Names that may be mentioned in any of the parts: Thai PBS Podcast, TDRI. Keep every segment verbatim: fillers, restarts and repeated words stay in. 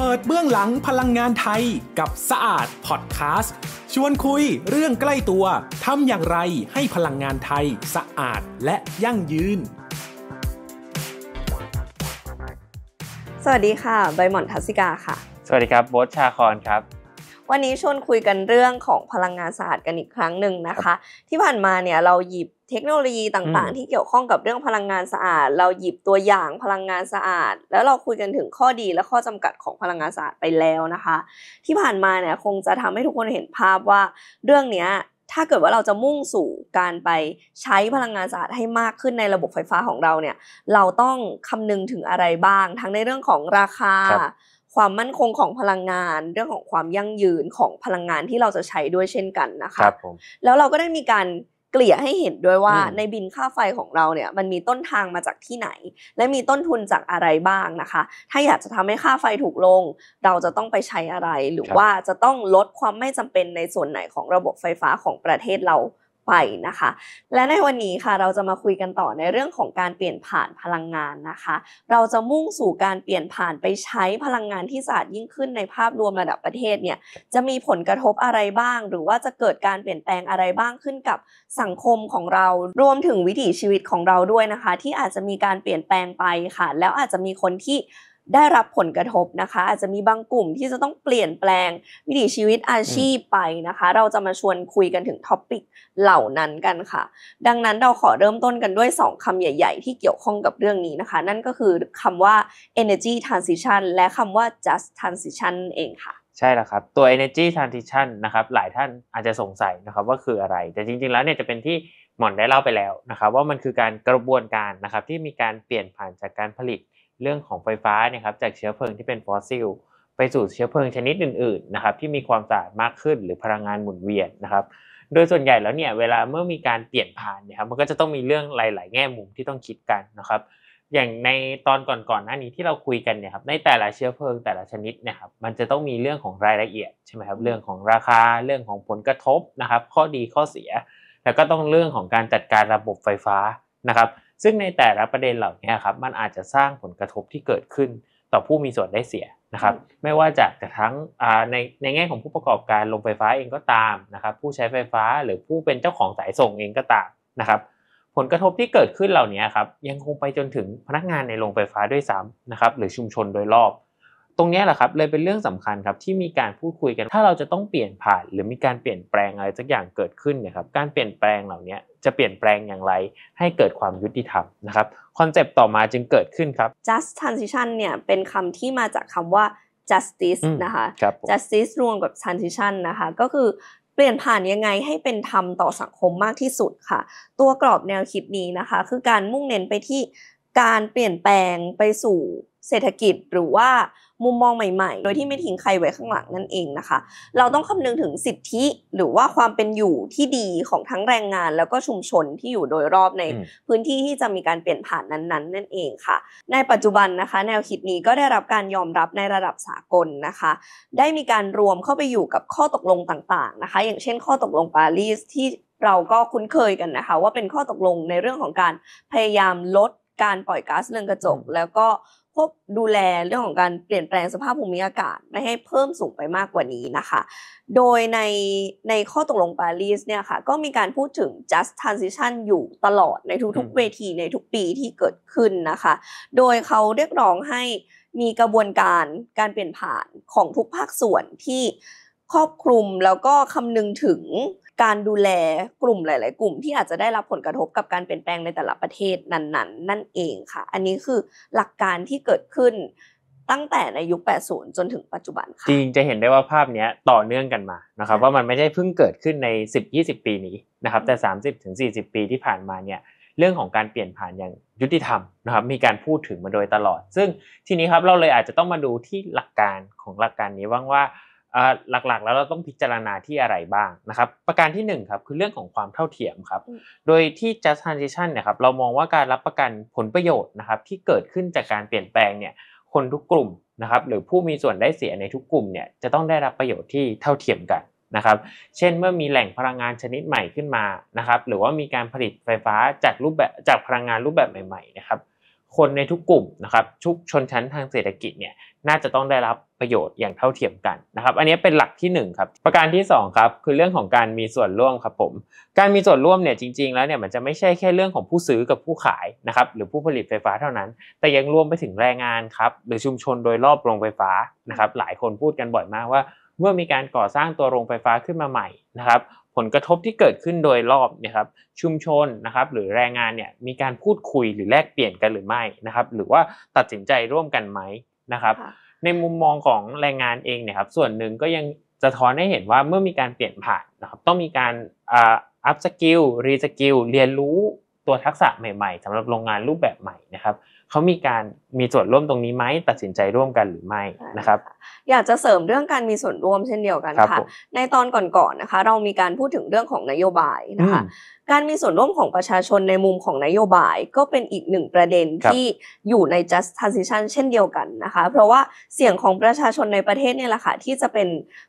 เปิดเบื้องหลังพลังงานไทยกับสะอาดพอดแคสต์ชวนคุยเรื่องใกล้ตัวทำอย่างไรให้พลังงานไทยสะอาดและยั่งยืนสวัสดีค่ะใบหม่อนทัศิกาค่ะสวัสดีครับโบ๊ทชาคอนครับวันนี้ชวนคุยกันเรื่องของพลังงานสะอาดกันอีกครั้งหนึ่งนะคะที่ผ่านมาเนี่ยเราหยิบเทคโนโลยีต่างๆที่เกี่ยวข้องกับเรื่องพลังงานสะอาดเราหยิบตัวอย่างพลังงานสะอาดแล้วเราคุยกันถึงข้อดีและข้อจำกัดของพลังงานสะอาดไปแล้วนะคะที่ผ่านมาเนี่ยคงจะทำให้ทุกคนเห็นภาพว่าเรื่องเนี้ยถ้าเกิดว่าเราจะมุ่งสู่การไปใช้พลังงานสะอาดให้มากขึ้นในระบบไฟฟ้าของเราเนี่ยเราต้องคำนึงถึงอะไรบ้างทั้งในเรื่องของราคาความมั่นคงของพลังงานเรื่องของความยั่งยืนของพลังงานที่เราจะใช้ด้วยเช่นกันนะคะแล้วเราก็ได้มีการเกลี่ยให้เห็นด้วยว่าในบินค่าไฟของเราเนี่ยมันมีต้นทางมาจากที่ไหนและมีต้นทุนจากอะไรบ้างนะคะถ้าอยากจะทำให้ค่าไฟถูกลงเราจะต้องไปใช้อะไรหรือว่าจะต้องลดความไม่จำเป็นในส่วนไหนของระบบไฟฟ้าของประเทศเราไปนะคะและในวันนี้ค่ะเราจะมาคุยกันต่อในเรื่องของการเปลี่ยนผ่านพลังงานนะคะเราจะมุ่งสู่การเปลี่ยนผ่านไปใช้พลังงานที่สะอาดยิ่งขึ้นในภาพรวมระดับประเทศเนี่ยจะมีผลกระทบอะไรบ้างหรือว่าจะเกิดการเปลี่ยนแปลงอะไรบ้างขึ้นกับสังคมของเรารวมถึงวิถีชีวิตของเราด้วยนะคะที่อาจจะมีการเปลี่ยนแปลงไปค่ะแล้วอาจจะมีคนที่ได้รับผลกระทบนะคะอาจจะมีบางกลุ่มที่จะต้องเปลี่ยนแปลงวิถีชีวิตอาชีพไปนะคะเราจะมาชวนคุยกันถึงท็อปิกเหล่านั้นกันค่ะดังนั้นเราขอเริ่มต้นกันด้วยสองคำใหญ่ๆที่เกี่ยวข้องกับเรื่องนี้นะคะนั่นก็คือคำว่า energy transition และคำว่า just transition เองค่ะใช่แล้วครับตัว energy transition นะครับหลายท่านอาจจะสงสัยนะครับว่าคืออะไรแต่จริงๆแล้วเนี่ยจะเป็นที่หม่อนได้เล่าไปแล้วนะครับว่ามันคือการกระบวนการนะครับที่มีการเปลี่ยนผ่านจากการผลิตเรื่องของไฟฟ้าเนี่ยครับจากเชื้อเพลิงที่เป็นฟอสซิลไปสู่เชื้อเพลิงชนิดอื่นๆนะครับที่มีความสะอาดมากขึ้นหรือพลังงานหมุนเวียนนะครับโดยส่วนใหญ่แล้วเนี่ยเวลาเมื่อมีการเปลี่ยนผ่านเนี่ยครับมันก็จะต้องมีเรื่องหลายๆแง่มุมที่ต้องคิดกันนะครับอย่างในตอนก่อนๆหน้านี้ที่เราคุยกันเนี่ยครับในแต่ละเชื้อเพลิงแต่ละชนิดเนี่ยครับมันจะต้องมีเรื่องของรายละเอียดใช่ไหมครับเรื่องของราคาเรื่องของผลกระทบนะครับข้อดีข้อเสียแล้วก็ต้องเรื่องของการจัดการระบบไฟฟ้านะครับซึ่งในแต่ละประเด็นเหล่านี้ครับมันอาจจะสร้างผลกระทบที่เกิดขึ้นต่อผู้มีส่วนได้เสียนะครับไม่ว่าจากทั้งในในแง่ของผู้ประกอบการโรงไฟฟ้าเองก็ตามนะครับผู้ใช้ไฟฟ้าหรือผู้เป็นเจ้าของสายส่งเองก็ตามนะครับผลกระทบที่เกิดขึ้นเหล่านี้ครับยังคงไปจนถึงพนักงานในโรงไฟฟ้าด้วยซ้ำนะครับหรือชุมชนโดยรอบตรงนี้แหละครับเลยเป็นเรื่องสำคัญครับที่มีการพูดคุยกันถ้าเราจะต้องเปลี่ยนผ่านหรือมีการเปลี่ยนแปลงอะไรสักอย่างเกิดขึ้นเนี่ยครับการเปลี่ยนแปลงเหล่านี้จะเปลี่ยนแปลงอย่างไรให้เกิดความยุติธรรมนะครับคอนเซปต์ต่อมาจึงเกิดขึ้นครับ just transition เนี่ยเป็นคำที่มาจากคำว่า justice นะคะ justice รวมกับ transition นะคะก็คือเปลี่ยนผ่านยังไงให้เป็นธรรมต่อสังคมมากที่สุดค่ะตัวกรอบแนวคิดนี้นะคะคือการมุ่งเน้นไปที่การเปลี่ยนแปลงไปสู่เศรษฐกิจหรือว่ามุมมองใหม่ๆโดยที่ไม่ทิ้งใครไว้ข้างหลังนั่นเองนะคะเราต้องคำนึงถึงสิทธิหรือว่าความเป็นอยู่ที่ดีของทั้งแรงงานแล้วก็ชุมชนที่อยู่โดยรอบในพื้นที่ที่จะมีการเปลี่ยนผ่านนั้นๆ น, นั่นเองค่ะในปัจจุบันนะคะแนวคิดนี้ก็ได้รับการยอมรับในระดับสากล น, นะคะได้มีการรวมเข้าไปอยู่กับข้อตกลงต่างๆนะคะอย่างเช่นข้อตกลงปารีสที่เราก็คุ้นเคยกันนะคะว่าเป็นข้อตกลงในเรื่องของการพยายามลดการปล่อยก๊าซเรือนกระจกแล้วก็พบดูแลเรื่องของการเปลี่ยนแปลงสภาพภูมิอากาศไม่ให้เพิ่มสูงไปมากกว่านี้นะคะโดยในในข้อตกลงปารีสเนี่ยค่ะก็มีการพูดถึง just transition อยู่ตลอดในทุกๆเวทีในทุกปีที่เกิดขึ้นนะคะโดยเขาเรียกร้องให้มีกระบวนการการเปลี่ยนผ่านของทุกภาคส่วนที่ครอบคลุมแล้วก็คำนึงถึงการดูแลกลุ่มหลายๆกลุ่มที่อาจจะได้รับผลกระทบกับการเปลี่ยนแปลงในแต่ละประเทศนั้นๆนั่นเองค่ะอันนี้คือหลักการที่เกิดขึ้นตั้งแต่ในยุคแปดสิบจนถึงปัจจุบันค่ะจริงจะเห็นได้ว่าภาพนี้ต่อเนื่องกันมานะครับว่ามันไม่ใช่เพิ่งเกิดขึ้นใน สิบถึงยี่สิบ ปีนี้นะครับแต่ สามสิบถึงสี่สิบ ปีที่ผ่านมาเนี่ยเรื่องของการเปลี่ยนผ่านอย่างยุติธรรมนะครับมีการพูดถึงมาโดยตลอดซึ่งทีนี้ครับเราเลยอาจจะต้องมาดูที่หลักการของหลักการนี้บ้างว่าหลักๆแล้วเราต้องพิจารณาที่อะไรบ้างนะครับประการที่หนึ่งครับคือเรื่องของความเท่าเทียมครับโดยที่ just transition เนี่ยครับเรามองว่าการรับประกันผลประโยชน์นะครับที่เกิดขึ้นจากการเปลี่ยนแปลงเนี่ยคนทุกกลุ่มนะครับหรือผู้มีส่วนได้เสียในทุกกลุ่มเนี่ยจะต้องได้รับประโยชน์ที่เท่าเทียมกันนะครับเช่นเมื่อมีแหล่งพลังงานชนิดใหม่ขึ้นมานะครับหรือว่ามีการผลิตไฟฟ้าจากรูปแบบจากพลังงานรูปแบบใหม่ๆนะครับ คนในทุกกลุ่มนะครับทุกชนชั้นทางเศรษฐกิจเนี่ยน่าจะต้องได้รับประโยชน์อย่างเท่าเทียมกันนะครับอันนี้เป็นหลักที่หนึ่งครับประการที่สองครับคือเรื่องของการมีส่วนร่วมครับผมการมีส่วนร่วมเนี่ยจริงๆแล้วเนี่ยมันจะไม่ใช่แค่เรื่องของผู้ซื้อกับผู้ขายนะครับหรือผู้ผลิตไฟฟ้าเท่านั้นแต่ยังรวมไปถึงแรงงานครับหรือชุมชนโดยรอบโรงไฟฟ้านะครับหลายคนพูดกันบ่อยมากว่าเมื่อมีการก่อสร้างตัวโรงไฟฟ้าขึ้นมาใหม่นะครับผลกระทบที่เกิดขึ้นโดยรอบนะครับชุมชนนะครับหรือแรงงานเนี่ยมีการพูดคุยหรือแลกเปลี่ยนกันหรือไม่นะครับหรือว่าตัดสินใจร่วมกันไหมนะครับในมุมมองของแรงงานเองเนี่ยครับส่วนหนึ่งก็ยังสะท้อนให้เห็นว่าเมื่อมีการเปลี่ยนผ่านนะครับต้องมีการอัพสกิลรีสกิลเรียนรู้ตัวทักษะใหม่ๆสำหรับโรงงานรูปแบบใหม่นะครับเขามีการมีส่วนร่วมตรงนี้ไหมตัดสินใจร่วมกันหรือไม่นะครับอยากจะเสริมเรื่องการมีส่วนร่วมเช่นเดียวกันค่ะในตอนก่อนๆนะคะเรามีการพูดถึงเรื่องของนโยบายนะคะการมีส่วนร่วมของประชาชนในมุมของนโยบายก็เป็นอีกหนึ่งประเด็นที่อยู่ใน just transition เช่นเดียวกันนะคะเพราะว่าเสียงของประชาชนในประเทศเนี่ยแหละค่ะที่จะเป็น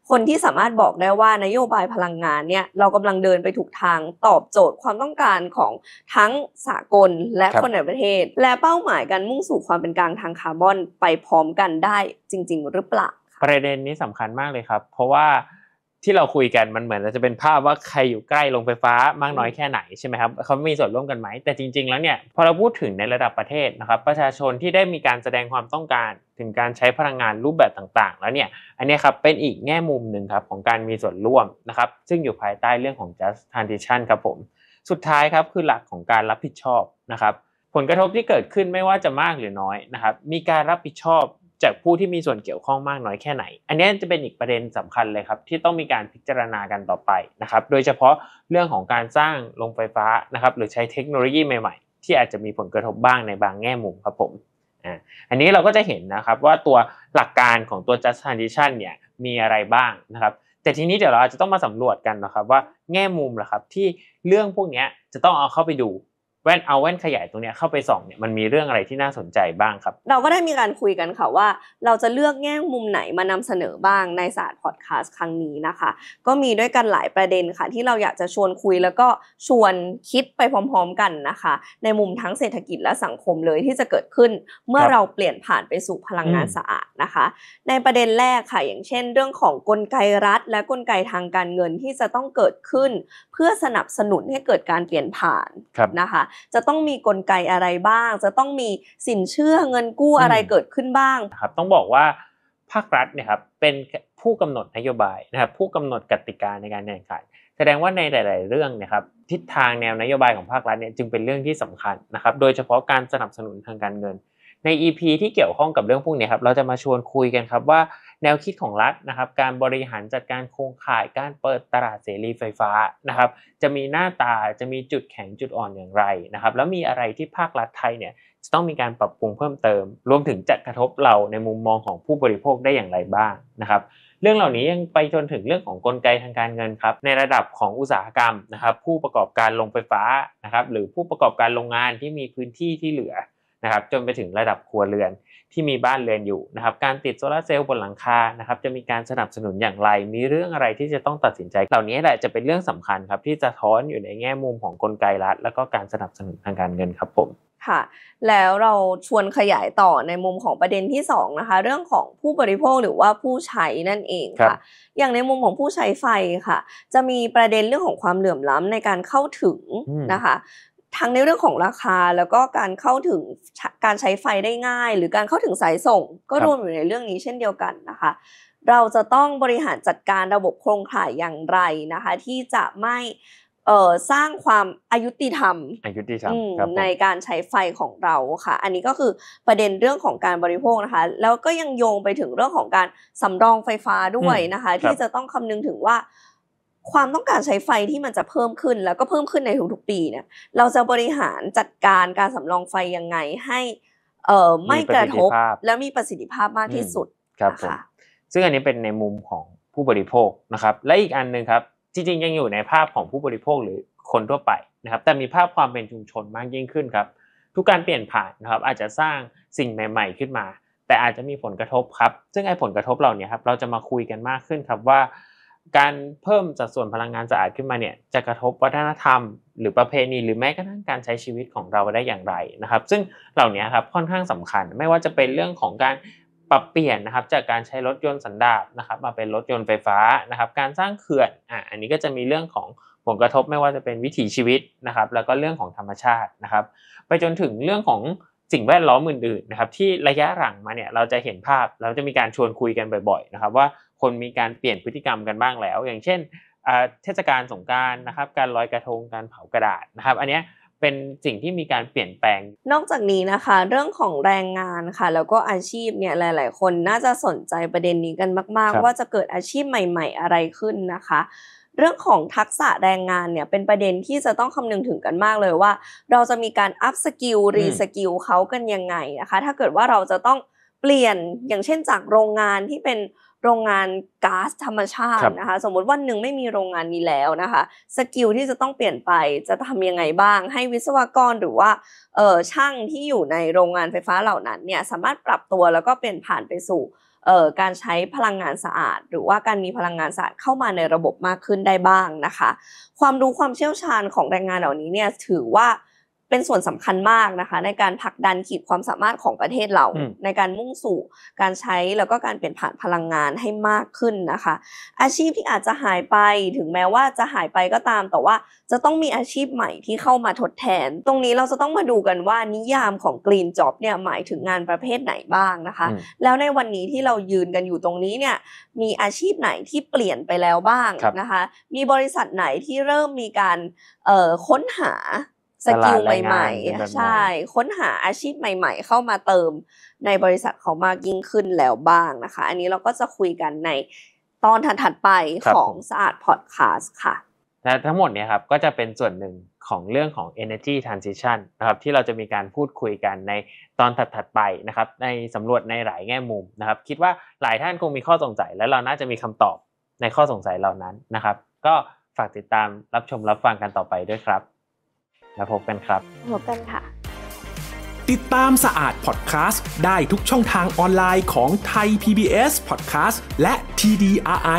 คนที่สามารถบอกได้ว่านโยบายพลังงานเนี่ยเรากำลังเดินไปถูกทางตอบโจทย์ความต้องการของทั้งสากลและคนในประเทศและเป้าหมายการมุ่งสู่ความเป็นกลางทางคาร์บอนไปพร้อมกันได้จริงๆหรือเปล่าประเด็นนี้สำคัญมากเลยครับเพราะว่าที่เราคุยกันมันเหมือนจะเป็นภาพว่าใครอยู่ใกล้โรงไฟฟ้ามากน้อยแค่ไหนใช่ไหมครับเขามีส่วนร่วมกันไหมแต่จริงๆแล้วเนี่ยพอเราพูดถึงในระดับประเทศนะครับประชาชนที่ได้มีการแสดงความต้องการถึงการใช้พลังงานรูปแบบต่างๆแล้วเนี่ยอันนี้ครับเป็นอีกแง่มุมหนึ่งครับของการมีส่วนร่วมนะครับซึ่งอยู่ภายใต้เรื่องของ just transition ครับผมสุดท้ายครับคือหลักของการรับผิดชอบนะครับผลกระทบที่เกิดขึ้นไม่ว่าจะมากหรือน้อยนะครับมีการรับผิดชอบจากผู้ที่มีส่วนเกี่ยวข้องมากน้อยแค่ไหนอันนี้จะเป็นอีกประเด็นสำคัญเลยครับที่ต้องมีการพิจารณากันต่อไปนะครับโดยเฉพาะเรื่องของการสร้างโรงไฟฟ้านะครับหรือใช้เทคโนโลยีใหม่ๆที่อาจจะมีผลกระทบบ้างในบางแง่มุมครับผมอ่าอันนี้เราก็จะเห็นนะครับว่าตัวหลักการของตัว just transition เนี่ยมีอะไรบ้างนะครับแต่ทีนี้เดี๋ยวเราอาจจะต้องมาสำรวจกันนะครับว่าแง่มุมนะครับที่เรื่องพวกนี้จะต้องเอาเข้าไปดูแว่นเอาแว่นขยายตรงนี้เข้าไปส่องเนี่ยมันมีเรื่องอะไรที่น่าสนใจบ้างครับเราก็ได้มีการคุยกันค่ะว่าเราจะเลือกแง่มุมไหนมานำเสนอบ้างในศาสตร์พอดคาสต์ครั้งนี้นะคะก็มีด้วยกันหลายประเด็นค่ะที่เราอยากจะชวนคุยแล้วก็ชวนคิดไปพร้อมๆกันนะคะในมุมทั้งเศรษฐกิจและสังคมเลยที่จะเกิดขึ้นเมื่อเราเปลี่ยนผ่านไปสู่พลังงานสะอาดนะคะในประเด็นแรกค่ะอย่างเช่นเรื่องของกลไกรัฐและกลไกทางการเงินที่จะต้องเกิดขึ้นเพื่อสนับสนุนให้เกิดการเปลี่ยนผ่านนะคะจะต้องมีกลไกอะไรบ้างจะต้องมีสินเชื่อเงินกู้อะไรเกิดขึ้นบ้างครับต้องบอกว่าภาครัฐเนี่ยครับเป็นผู้กำหนดนโยบายนะครับผู้กำหนดกติกาในการแข่งขันแสดงว่าในหลายๆเรื่องนะครับทิศทางแนวนโยบายของภาครัฐเนี่ยจึงเป็นเรื่องที่สำคัญนะครับโดยเฉพาะการสนับสนุนทางการเงินใน อี พี ที่เกี่ยวข้องกับเรื่องพวกนี้ครับเราจะมาชวนคุยกันครับว่าแนวคิดของรัฐนะครับการบริหารจัดการโครงข่ายการเปิดตลาดเสรีไฟฟ้านะครับจะมีหน้าตาจะมีจุดแข็งจุดอ่อนอย่างไรนะครับแล้วมีอะไรที่ภาครัฐไทยเนี่ยจะต้องมีการปรับปรุงเพิ่มเติมรวมถึงจะกระทบเราในมุมมองของผู้บริโภคได้อย่างไรบ้างนะครับเรื่องเหล่านี้ยังไปจนถึงเรื่องของกลไกทางการเงินครับในระดับของอุตสาหกรรมนะครับผู้ประกอบการโรงไฟฟ้านะครับหรือผู้ประกอบการโรงงานที่มีพื้นที่ที่เหลือนะครับจนไปถึงระดับครัวเรือนที่มีบ้านเรือนอยู่นะครับการติดโซลาร์เซลล์บนหลังคานะครับจะมีการสนับสนุนอย่างไรมีเรื่องอะไรที่จะต้องตัดสินใจเหล่านี้แหละจะเป็นเรื่องสำคัญครับที่จะท้อนอยู่ในแง่มุมของกลไกรัฐแล้วก็การสนับสนุนทางการเงินครับผมค่ะแล้วเราชวนขยายต่อในมุมของประเด็นที่สองนะคะเรื่องของผู้บริโภคหรือว่าผู้ใช้นั่นเองค่ะอย่างในมุมของผู้ใช้ไฟค่ะจะมีประเด็นเรื่องของความเหลื่อมล้ำในการเข้าถึงนะคะทั้งในเรื่องของราคาแล้วก็การเข้าถึงการใช้ไฟได้ง่ายหรือการเข้าถึงสายส่งก็รวมอยู่ในเรื่องนี้เช่นเดียวกันนะคะเราจะต้องบริหารจัดการระบบโครงข่ายอย่างไรนะคะที่จะไม่สร้างความอยุติธรรมในการใช้ไฟของเราค่ะอันนี้ก็คือประเด็นเรื่องของการบริโภคนะคะแล้วก็ยังโยงไปถึงเรื่องของการสำรองไฟฟ้าด้วยนะคะที่จะต้องคำนึงถึงว่าความต้องการใช้ไฟที่มันจะเพิ่มขึ้นแล้วก็เพิ่มขึ้นในทุกๆปีเนี่ยเราจะบริหารจัดการการสำรองไฟยังไงให้ไม่กระทบและมีประสิทธิภาพมากที่สุดครับค่ะซึ่งอันนี้เป็นในมุมของผู้บริโภคนะครับและอีกอันหนึ่งครับจริงๆยังอยู่ในภาพของผู้บริโภคหรือคนทั่วไปนะครับแต่มีภาพความเป็นชุมชนมากยิ่งขึ้นครับทุกการเปลี่ยนผ่านนะครับอาจจะสร้างสิ่งใหม่ๆขึ้นมาแต่อาจจะมีผลกระทบครับซึ่งไอ้ผลกระทบเหล่านี้ครับเราจะมาคุยกันมากขึ้นครับว่า การเพิ่มสัดส่วนพลังงานสะอาดขึ้นมาเนี่ยจะกระทบวัฒนธรรมหรือประเพณีหรือแม้กระทั่งการใช้ชีวิตของเราได้อย่างไรนะครับซึ่งเหล่านี้ครับค่อนข้างสำคัญไม่ว่าจะเป็นเรื่องของการปรับเปลี่ยนนะครับจากการใช้รถยนต์สันดาปนะครับมาเป็นรถยนต์ไฟฟ้านะครับการสร้างเขื่อนอ่ะอันนี้ก็จะมีเรื่องของผลกระทบไม่ว่าจะเป็นวิถีชีวิตนะครับแล้วก็เรื่องของธรรมชาตินะครับไปจนถึงเรื่องของสิ่งแวดล้อมอื่นๆนะครับที่ระยะหลังมาเนี่ยเราจะเห็นภาพเราจะมีการชวนคุยกันบ่อยๆนะครับว่าคนมีการเปลี่ยนพฤติกรรมกันบ้างแล้วอย่างเช่นเทศกาลสงกรานต์นะครับการลอยกระทงการเผากระดาษนะครับอันเนี้ยเป็นสิ่งที่มีการเปลี่ยนแปลงนอกจากนี้นะคะเรื่องของแรงงานค่ะแล้วก็อาชีพเนี่ยหลายๆคนน่าจะสนใจประเด็นนี้กันมากๆว่าจะเกิดอาชีพใหม่ๆอะไรขึ้นนะคะเรื่องของทักษะแรงงานเนี่ยเป็นประเด็นที่จะต้องคำนึงถึงกันมากเลยว่าเราจะมีการอัพสกิลรีสกิลเขากันยังไงนะคะถ้าเกิดว่าเราจะต้องเปลี่ยนอย่างเช่นจากโรงงานที่เป็นโรงงานก๊าซธรรมชาตินะคะสมมติวันหนึ่งไม่มีโรงงานนี้แล้วนะคะสกิลที่จะต้องเปลี่ยนไปจะทำยังไงบ้างให้วิศวกรหรือว่าเอ่อช่างที่อยู่ในโรงงานไฟฟ้าเหล่านั้นเนี่ยสามารถปรับตัวแล้วก็เปลี่ยนผ่านไปสู่การใช้พลังงานสะอาดหรือว่าการมีพลังงานสะอาดเข้ามาในระบบมากขึ้นได้บ้างนะคะความรู้ความเชี่ยวชาญของแรงงานเหล่านี้เนี่ยถือว่าเป็นส่วนสำคัญมากนะคะในการผลักดันขีดความสามารถของประเทศเราในการมุ่งสู่การใช้แล้วก็การเปลี่ยนผ่านพลังงานให้มากขึ้นนะคะอาชีพที่อาจจะหายไปถึงแม้ว่าจะหายไปก็ตามแต่ว่าจะต้องมีอาชีพใหม่ที่เข้ามาทดแทนตรงนี้เราจะต้องมาดูกันว่านิยามของ Green Job เนี่ยหมายถึงงานประเภทไหนบ้างนะคะแล้วในวันนี้ที่เรายืนกันอยู่ตรงนี้เนี่ยมีอาชีพไหนที่เปลี่ยนไปแล้วบ้างนะคะมีบริษัทไหนที่เริ่มมีการค้นหาสกิลใหม่ๆใช่ค้นหาอาชีพใหม่ๆเข้ามาเติมในบริษัทเขามากยิ่งขึ้นแล้วบ้างนะคะอันนี้เราก็จะคุยกันในตอนถัดๆไปของสะอาดพอดคาสต์ค่ะและทั้งหมดเนี่ยครับก็จะเป็นส่วนหนึ่งของเรื่องของ energy transition นะครับที่เราจะมีการพูดคุยกันในตอนถัดๆไปนะครับในสำรวจในหลายแง่มุมนะครับคิดว่าหลายท่านคงมีข้อสงสัยและเราน่าจะมีคำตอบในข้อสงสัยเหล่านั้นนะครับก็ฝากติดตามรับชมรับฟังกันต่อไปด้วยครับแล้วพบกันครับพบกันค่ะติดตามสะอาดพอดแคสต์ได้ทุกช่องทางออนไลน์ของไทย พี บี เอส Podcast และ ที ดี อาร์ ไอ